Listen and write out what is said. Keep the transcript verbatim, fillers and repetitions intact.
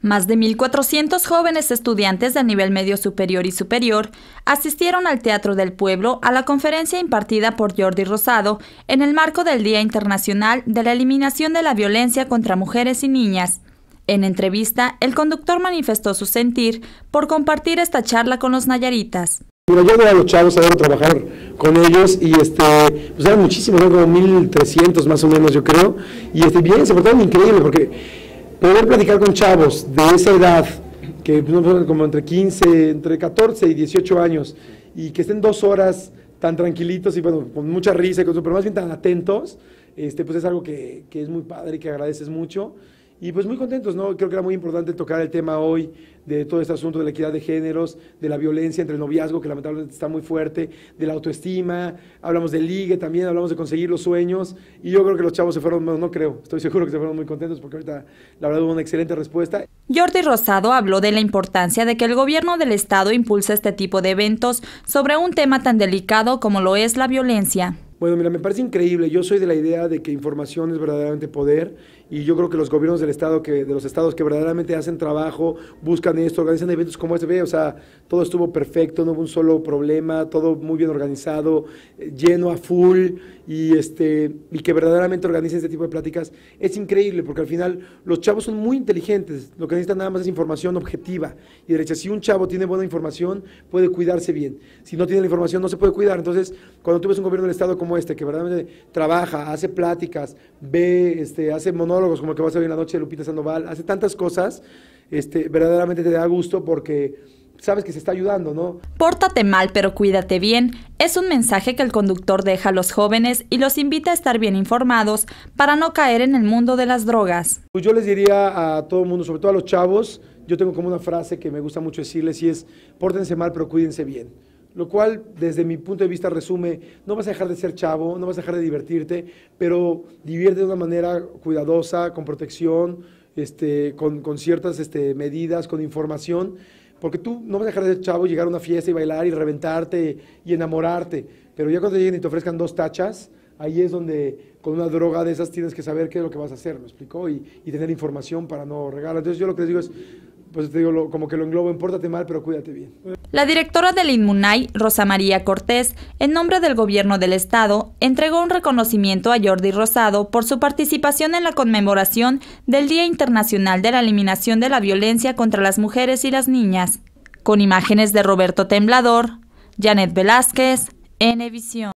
Más de mil cuatrocientos jóvenes estudiantes de nivel medio superior y superior asistieron al Teatro del Pueblo a la conferencia impartida por Jordi Rosado en el marco del Día Internacional de la Eliminación de la Violencia contra Mujeres y Niñas. En entrevista, el conductor manifestó su sentir por compartir esta charla con los nayaritas. Bueno, yo veo a los chavos a trabajar con ellos y este, pues eran muchísimos, ¿no? Como mil trescientos más o menos, yo creo, y este, bien, se portaron increíble porque poder platicar con chavos de esa edad, que pues, como entre quince, entre catorce y dieciocho años, y que estén dos horas tan tranquilitos y bueno, con mucha risa, pero más bien tan atentos, este, pues es algo que, que es muy padre y que agradeces mucho. Y pues muy contentos, ¿no? Creo que era muy importante tocar el tema hoy de todo este asunto de la equidad de géneros, de la violencia entre el noviazgo, que lamentablemente está muy fuerte, de la autoestima, hablamos de ligue también, hablamos de conseguir los sueños, y yo creo que los chavos se fueron, no, no creo, estoy seguro que se fueron muy contentos porque ahorita la verdad hubo una excelente respuesta. Jordi Rosado habló de la importancia de que el gobierno del estado impulse este tipo de eventos sobre un tema tan delicado como lo es la violencia. Bueno, mira, me parece increíble. Yo soy de la idea de que información es verdaderamente poder y yo creo que los gobiernos del estado, que, de los estados que verdaderamente hacen trabajo, buscan esto, organizan eventos como este, ve, o sea, todo estuvo perfecto, no hubo un solo problema, todo muy bien organizado, lleno a full y, este, y que verdaderamente organicen este tipo de pláticas. Es increíble porque al final los chavos son muy inteligentes, lo que necesitan nada más es información objetiva y derecha. Si un chavo tiene buena información, puede cuidarse bien. Si no tiene la información, no se puede cuidar. Entonces, cuando tú ves un gobierno del estado como este, que verdaderamente trabaja, hace pláticas, ve, este, hace monólogos como el que va a salir en la noche de Lupita Sandoval, hace tantas cosas, este, verdaderamente te da gusto porque sabes que se está ayudando, ¿no? Pórtate mal, pero cuídate bien. Es un mensaje que el conductor deja a los jóvenes y los invita a estar bien informados para no caer en el mundo de las drogas. Pues yo les diría a todo el mundo, sobre todo a los chavos, yo tengo como una frase que me gusta mucho decirles y es, pórtense mal, pero cuídense bien. Lo cual, desde mi punto de vista, resume, no vas a dejar de ser chavo, no vas a dejar de divertirte, pero diviértete de una manera cuidadosa, con protección, este, con, con ciertas este, medidas, con información, porque tú no vas a dejar de ser chavo, llegar a una fiesta y bailar y reventarte y enamorarte, pero ya cuando te lleguen y te ofrezcan dos tachas, ahí es donde con una droga de esas tienes que saber qué es lo que vas a hacer, ¿me explicó? Y, y tener información para no regalar. Entonces yo lo que les digo es, pues te digo, lo, como que lo englobo, pórtate mal, pero cuídate bien. La directora del INMUNAI, Rosa María Cortés, en nombre del Gobierno del Estado, entregó un reconocimiento a Jordi Rosado por su participación en la conmemoración del Día Internacional de la Eliminación de la Violencia contra las Mujeres y las Niñas. Con imágenes de Roberto Temblador, Janet Velázquez, ene visión.